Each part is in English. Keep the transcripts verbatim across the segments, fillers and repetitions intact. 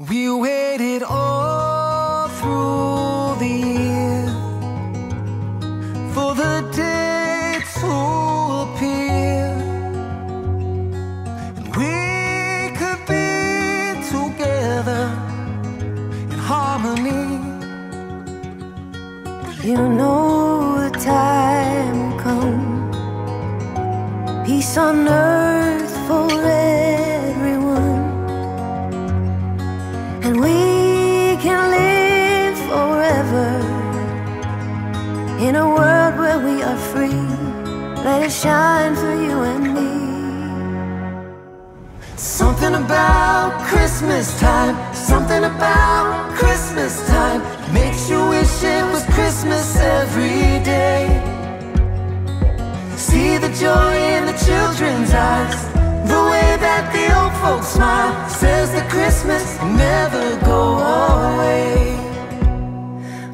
We waited all through the year for the day to appear, and we could be together in harmony. You know the time will come, peace on earth for everyone, and we can live forever in a world where we are free. Let it shine for you and me. Something about Christmas time, something about Christmas time makes you wish it was Christmas every day. See the joy in the children's eyes, the way that the old folks smile, says that Christmas will never go away.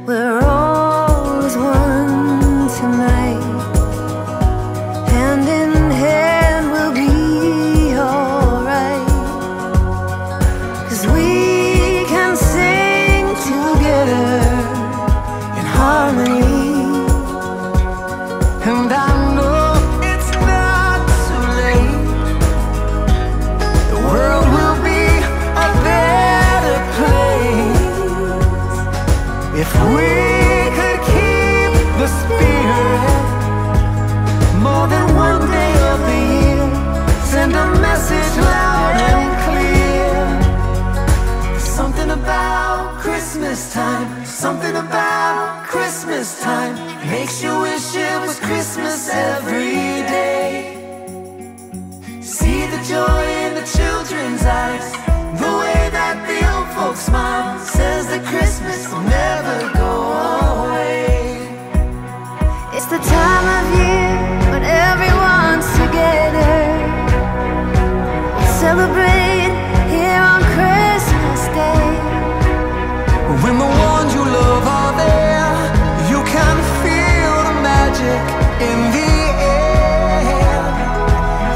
We're all as one tonight, hand in hand we'll be alright, 'cause we can sing together in harmony. And I know it's not too late, the world will be a better place if we could keep the spirit. More than one day of the year, send a message loud and clear. Something about Christmas time, something about Christmas time makes you wish it was Christmas every day. See the joy in the children's eyes, the way that the old folks smile, says that Christmas will never go away. It's the time of year when everyone's together, celebrate here on Christmas Day. When the ones you love are there, you can feel the magic in the air.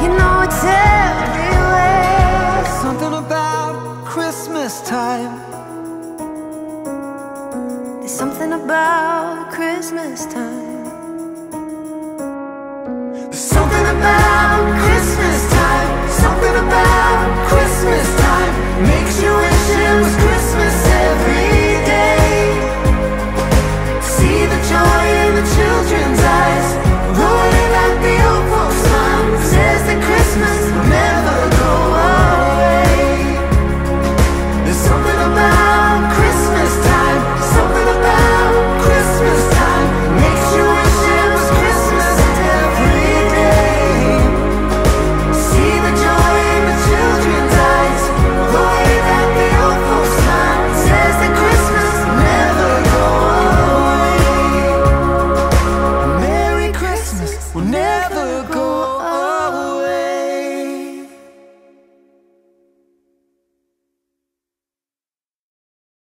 You know it's everywhere. Something about Christmas time, there's something about Christmas time, there's something about Christmas time, something about Christmas time makes you wish it was Christmas every day. See the joy in the children's eyes, the way that the old folks smile, says that Christmas will never go away. There's something about Christmas time, something about Christmas time makes you wish it was Christmas every day. See the joy in the children's eyes, the way that the old folks smile, says that Christmas will never go away. Merry Christmas will never go away.